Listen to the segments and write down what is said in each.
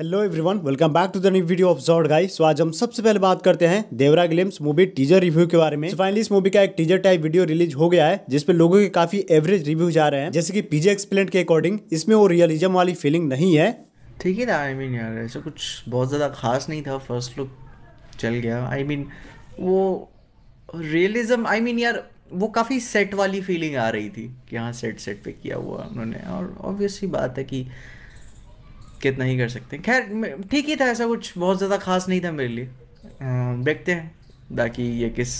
Hello everyone, welcome back to the new video of short guys. So आज हम सबसे पहले बात करते हैं Devara glimpse movie teaser review के बारे में। फाइनली इस मूवी का एक टीजर टाइप वीडियो रिलीज हो गया है जिसमें लोगों के काफी एवरेज रिव्यूज आ रहे हैं। जैसे कि पीजे एक्सप्लेन्ड के अकॉर्डिंग इसमें वो रियलिज्म वाली फीलिंग नहीं है। ठीक है ना, आई मीन यार ऐसा कुछ बहुत ज़्यादा खास नहीं था। फर्स्ट लुक चल गया, आई मीन वो रियलिज्म, आई मीन यार वो काफ़ी सेट वाली फीलिंग आ रही थी कि हाँ सेट पे किया हुआ उन्होंने। और ऑब्वियसली बात है कि कितना ही कर सकते हैं। खैर ठीक ही था, ऐसा कुछ बहुत ज़्यादा खास नहीं था मेरे लिए। देखते हैं बाकी ये किस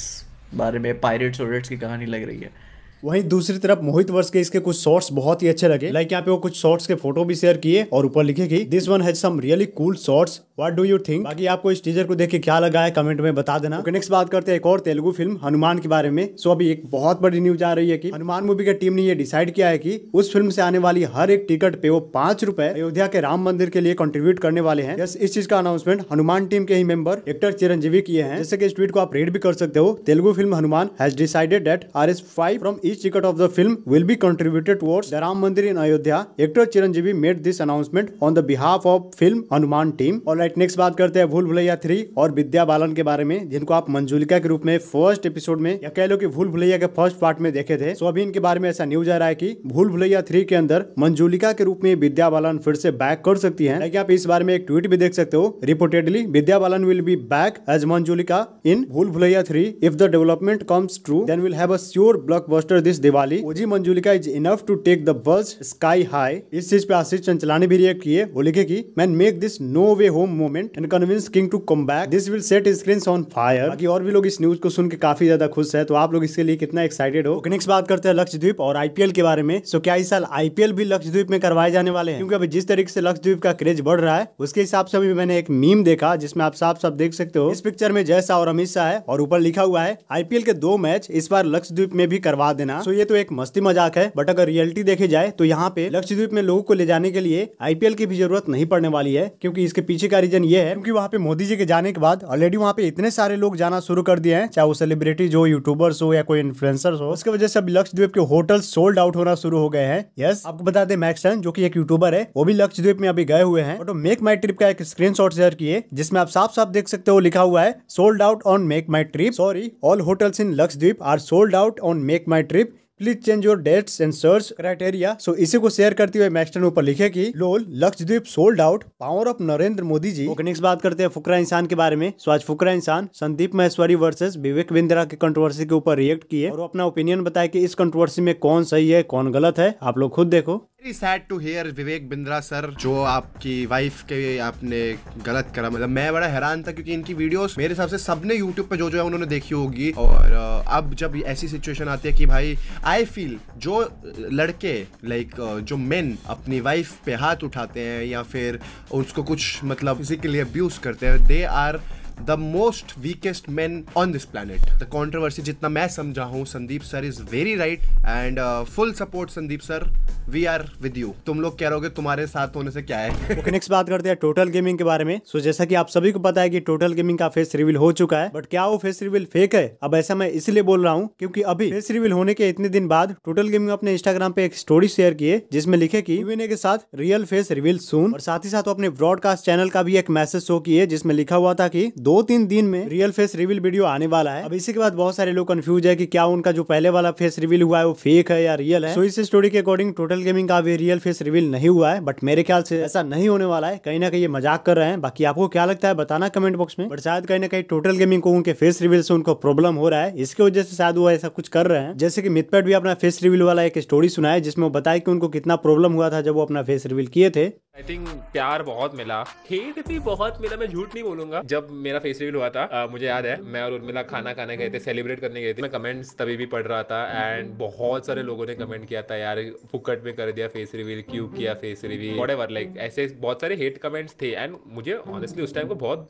बारे में पायरेट्स और रेट्स की कहानी लग रही है। वहीं दूसरी तरफ मोहितवर्स के इसके कुछ शॉर्ट्स बहुत ही अच्छे लगे। लाइक यहाँ पे वो कुछ शॉर्ट्स के फोटो भी शेयर किए और ऊपर लिखे कि this one has some really cool shorts, what do you think. बाकी आपको इस टीजर को देख के क्या लगा है कमेंट में बता देना। तो नेक्स्ट बात करते हैं एक और तेलुगु फिल्म हनुमान के बारे में। सो अभी एक बहुत बड़ी न्यूज आ रही है कि हनुमान मूवी की टीम ने ये डिसाइड किया है कि उस फिल्म से आने वाली हर एक टिकट पे वो ₹5 अयोध्या के राम मंदिर के लिए कंट्रीब्यूट करने वाले हैं। यस, इस चीज का अनाउंसमेंट हनुमान टीम के ही मेंबर एक्टर चिरंजीवी किए हैं। जैसे कि इस ट्वीट को आप रीड भी कर सकते हो। Telugu film Hanuman has decided that ₹5 from each ticket of the film will be contributed towards the Ram Mandir in Ayodhya. Actor Chiranjeevi made this announcement on the behalf of film Hanuman team. और right next बात करते हैं भूल भुलैया 3 और विद्या बालन के बारे में, जिनको आप मंजुलिका के रूप में फर्स्ट एपिसोड में या कह लो कि भूल भुलैया के फर्स्ट पार्ट में देखे थे। सो अभी इनके बारे में ऐसा न्यूज आ रहा है कि भूल भुलैया 3 के अंदर मंजुलिका के रूप में विद्या बालन फिर से बैक कर सकती है। लेकिन आप इस बारे में एक ट्वीट भी देख सकते हो। Reportedly Vidya Balan will be back as Manjulika in Bhool Bhulaiyaa 3 if the development comes true then will have a sure blockbuster this Diwali. OG Manjulika is enough to take the buzz sky high. इस चीज पे आशीष चंचला ने भी रिएक्ट किए। वो लिखे कि man make this no way home moment and convince King to come back, this will set screens on fire. बाकी और भी लोग इस न्यूज को सुन के काफी ज्यादा खुश है। तो आप लोग इसके लिए कितना एक्साइटेड हो। नेक्स्ट बात करते हैं लक्षद्वीप और आईपीएल के बारे में। सो क्या इस साल आईपीएल भी लक्षद्वीप में करवाए जाने वाले हैं? क्योंकि अभी जिस तरीके से लक्षद्वीप का क्रेज बढ़ रहा है उसके हिसाब से अभी मैंने एक मीम देखा जिसमें आप साफ साफ देख सकते हो। इस पिक्चर में जय शाह और अमित शाह है और ऊपर लिखा हुआ है आईपीएल के 2 मैच इस बार लक्षद्वीप में भी करवा देना। सो ये तो एक मस्ती मजाक है, बट अगर रियलिटी देखे जाए तो यहाँ पे लक्षद्वीप में लोगों को ले जाने के लिए आईपीएल की भी जरूरत नहीं पड़ने वाली है। क्योंकि इसके पीछे का रीजन ये है क्योंकि वहाँ पे मोदी जी के जाने के बाद ऑलरेडी वहाँ पे इतने सारे लोग जाना शुरू कर दिए हैं, चाहे वो सेलिब्रिटीज हो, यूट्यूबर्स हो या कोई इन्फ्लुएंसर्स हो। उसकी वजह से लक्षद्वीप के होटल सोल्ड आउट होना शुरू हो गए हैं। यस, आपको बता दें मैक्सन जो की एक यूट्यूबर है वो भी लक्षद्वीप में अभी गए हुए हैं। तो मेक माई ट्रिप का एक स्क्रीनशॉट शेयर किए जिसमें आप साफ साफ देख सकते हो लिखा हुआ है sold out on MakeMyTrip, sorry all hotels in Lakshadweep are sold out on MakeMyTrip, please change your dates and search criteria. So इसी को शेयर करते हुए मैक्सन ऊपर लिखे कि lol Lakshadweep sold out, power of Narendra Modi ji. Next बात करते हैं फुकरा इंसान के बारे में। सो आज फुकरा इंसान संदीप महेश्वरी वर्सेस विवेक बिंद्रा के कंट्रोवर्सी के ऊपर रिएक्ट किए और अपना ओपिनियन बताया कि इस कंट्रोवर्सी में कौन सही है कौन गलत है। आप लोग खुद देखो। Very sad to hear Vivek Bindra sir, जो आपकी वाइफ के आपने गलत करा। मतलब मैं बड़ा हैरान था क्योंकि इनकी वीडियोस मेरे हिसाब से सबने यूट्यूब पे जो है उन्होंने देखी होगी। और अब जब ऐसी सिचुएशन आती है कि भाई आई फील जो लड़के लाइक जो मेन अपनी वाइफ पे हाथ उठाते हैं या फिर उसको कुछ मतलब फिजिकली अब्यूज करते हैं, they are the most weakest man on this planet. The controversy जितना मैं समझा हूँ, Sandeep sir is very right and full support. Sandeep sir we are with you, तुम लोग कह रहे हो तुम्हारे साथ होने से क्या है। नेक्स्ट बात करते हैं टोटल गेमिंग के बारे में। सो जैसा कि आप सभी को पता है कि टोटल गेमिंग का फेस रिवील हो चुका है, बट क्या वो फेस रिवील फेक है? अब ऐसा मैं इसलिए बोल रहा हूँ क्योंकि अभी फेस रिवील होने के इतने दिन बाद टोटल गेमिंग अपने इंस्टाग्राम पे एक स्टोरी शेयर किए जिसमें लिखे की यूएनए के साथ रियल फेस रिवील सून। और साथ ही साथ अपने ब्रॉडकास्ट चैनल का भी एक मैसेज शो किए जिसमें लिखा हुआ था की 2-3 दिन में रियल फेस रिवील वीडियो आने वाला है। अब इसी के बाद बहुत सारे लोग कंफ्यूज है कि क्या उनका जो पहले वाला फेस रिवील हुआ है वो फेक है या रियल है। सो इस स्टोरी के अकॉर्डिंग टोटल गेमिंग का भी रियल फेस रिवील नहीं हुआ है, बट मेरे ख्याल से ऐसा नहीं होने वाला है। कहीं ना कहीं ये मजाक कर रहे हैं। बाकी आपको क्या लगता है बताना कमेंट बॉक्स में। बट शायद कहीं ना कहीं टोटल गेमिंग को उनके फेस रिवील से उनको प्रॉब्लम हो रहा है, इसकी वजह से शायद वो ऐसा कुछ कर रहे हैं। जैसे कि मिथपैट भी अपना फेस रिवील वाला एक स्टोरी सुना है जिसमें बताया कि उनको कितना प्रॉब्लम हुआ था जब वो अपना फेस रिवील किए थे। आई थिंक प्यार बहुत मिला, हेट भी बहुत मिला, मैं झूठ नहीं बोलूंगा। जब मेरा फेस रिवील हुआ था मुझे याद है मैं और उर्मिला खाना खाने गए थे, सेलिब्रेट करने गए थे। मैं कमेंट्स तभी भी पढ़ रहा था एंड बहुत सारे लोगों ने कमेंट किया था यार फुकट में कर दिया फेस रिवील, क्यों किया फेस रिवील, व्हाटएवर, लाइक ऐसे बहुत सारे हेट कमेंट्स थे। एंड मुझे ऑनेस्टली उस टाइम को बहुत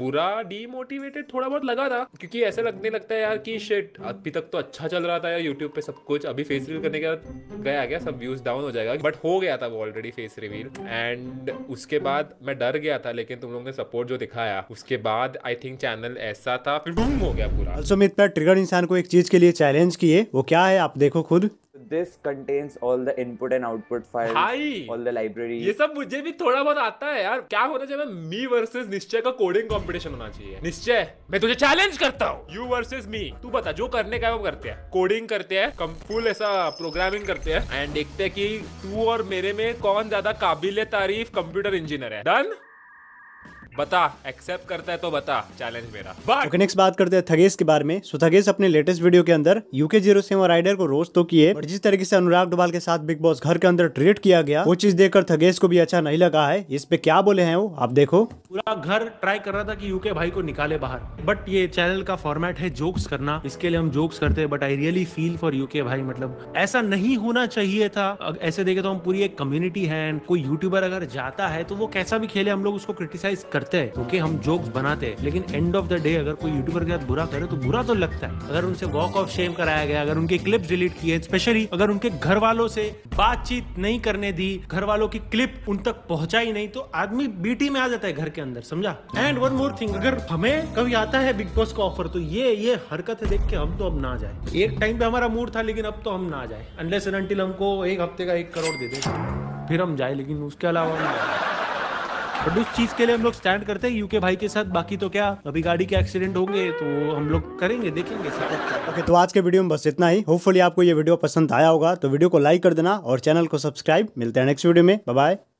बुरा, डीमोटिवेटेड थोड़ा बहुत लगा था क्योंकि ऐसा लगता है यार कि शिट अभी तक तो अच्छा चल रहा था यार यूट्यूब पे सब कुछ, अभी फेस रिवील करने के बाद गया सब व्यूज डाउन हो जाएगा। बट हो गया था वो ऑलरेडी फेस रिवील एंड उसके बाद मैं डर गया था, लेकिन तुम लोगों ने सपोर्ट जो दिखाया उसके बाद आई थिंक चैनल ऐसा था फिर बूम हो गया पूरा। Also, मिथपैट ट्रिगर इंसान को एक चीज के लिए चैलेंज किए, वो क्या है आप देखो खुद। this contains all the input and output files, all the library. ये सब मुझे भी थोड़ा बहुत आता है यार. क्या होना चाहिए? मी वर्सेस निश्चय का कोडिंग कंपटीशन होना चाहिए. निश्चय, मैं तुझे चैलेंज करता हूँ. You versus me. तू बता जो करने का है वो करते हैं. कोडिंग करते हैं, कंपूल ऐसा प्रोग्रामिंग करते हैं एंड देखते हैं कि तू और मेरे में कौन ज्यादा काबिले तारीफ कंप्यूटर इंजीनियर है. डन. बता एक्सेप्ट करता है तो बता चैलेंज मेरा. ओके, नेक्स्ट बात करते हैं थगेश के बारे में. सो थगेश अपने लेटेस्ट वीडियो के अंदर UK07 राइडर को रोस्ट तो किए, पर जिस तरीके से अनुराग डोभाल के साथ बिग बॉस घर के अंदर ट्रीट किया गया वो चीज देखकर थगेश को भी अच्छा नहीं लगा है. इस पे क्या बोले हैं वो आप देखो. पूरा घर ट्राई कर रहा था कि यूके भाई को निकाले बाहर, बट ये चैनल का फॉर्मेट है जोक्स करना, इसके लिए हम जोक्स करते हैं. But I really feel for UK भाई. मतलब ऐसा नहीं होना चाहिए था. ऐसे देखे तो हम पूरी एक कम्युनिटी है. कोई यूट्यूबर अगर जाता है तो वो कैसा भी खेले हम लोग उसको क्रिटिसाइज करते हैं. क्योंकि हम जोक्स बनाते हैं, लेकिन एंड ऑफ द डे अगर कोई यूट्यूबर के साथ बुरा करे तो बुरा तो लगता है. अगर उनसे वॉक ऑफ शेम कराया गया, अगर उनके क्लिप्स डिलीट किए, स्पेशली अगर उनके घर वालों से बातचीत नहीं करने दी, घर वालों की क्लिप उन तक पहुंचाई नहीं, तो आदमी बीटी में आ जाता है घर के अंदर, समझा. एंड वन मोर थिंग, अगर हमें कभी आता है बिग बॉस का ऑफर तो ये हरकत है देख के हम तो अब ना जाए. एक टाइम पे हमारा मूड था, लेकिन अब तो हम ना जाए अनलेस एंड अनटिल हमको एक हफ्ते का 1 करोड़ दे दे, फिर हम जाए. लेकिन उसके अलावा बट उस चीज के लिए हम लोग स्टैंड करते हैं यूके भाई के साथ. बाकी तो क्या, अभी गाड़ी के एक्सीडेंट होंगे तो हम लोग करेंगे, देखेंगे. ओके, तो आज के वीडियो में बस इतना ही. होपफुली आपको ये वीडियो पसंद आया होगा, तो वीडियो को लाइक कर देना और चैनल को सब्सक्राइब. मिलते हैं नेक्स्ट वीडियो में. Bye bye.